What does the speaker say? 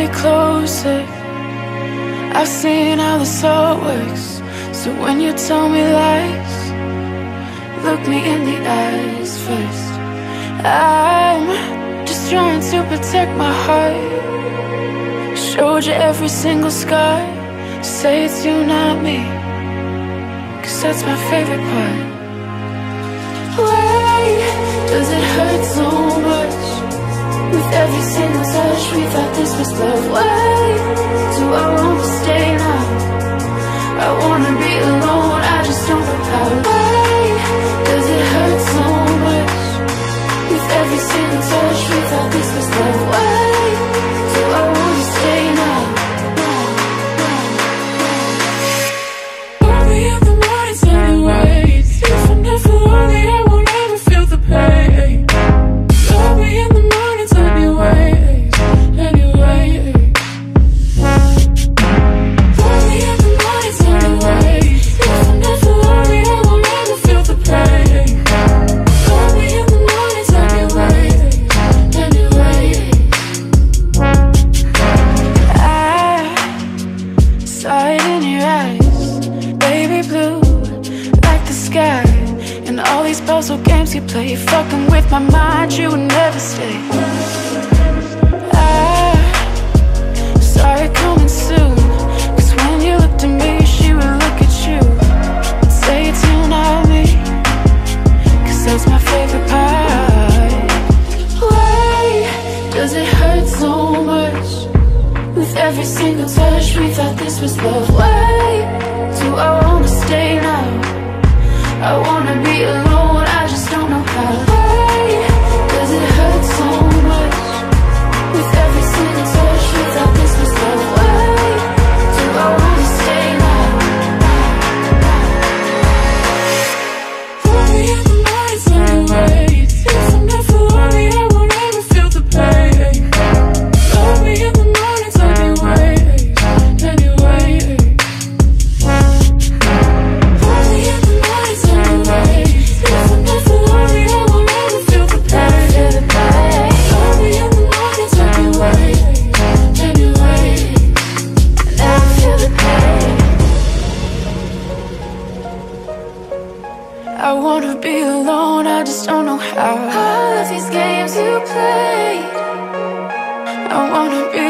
it closer. I've seen how this all works. So when you tell me lies, look me in the eyes first. I'm just trying to protect my heart. Showed you every single scar. Say it's you, not me, 'cause that's my favorite part. Why does it hurt so much? With every single touch we thought this was love. Why do I want to stay now? I wanna be alone, I just don't know how. Why does it hurt so much? With every single touch we thought this was love. Why do I want to stay now? Only in the morning, sunny ways. If I'm never lonely, I won't ever feel the pain. Only in the mornings, anyways, anyways. Only in the morning, sunny ways. If I'm never lonely, I won't ever feel the pain. Only in the mornings, anyways, anyways. I saw it in your eyes, baby blue, like the sky. And all these puzzle games you play, fucking with my mind, you would never stay. I saw it coming soon, 'cause when you looked at me, she would look at you and say it's you, not me, 'cause that's my favorite part. Why does it hurt so much? With every single touch we thought this was love. Why do I wanna stay now? I wanna be alone, I just don't know how. Why does it hurt so much? With every single touch we thought this was love. Why do I wanna stay now? Only in the nights, anyways. If I'm never lonely, I won't ever feel the pain. Only in the mornings, anyways, anyways. I wanna be alone, I just don't know how. All of these games you play, I wanna be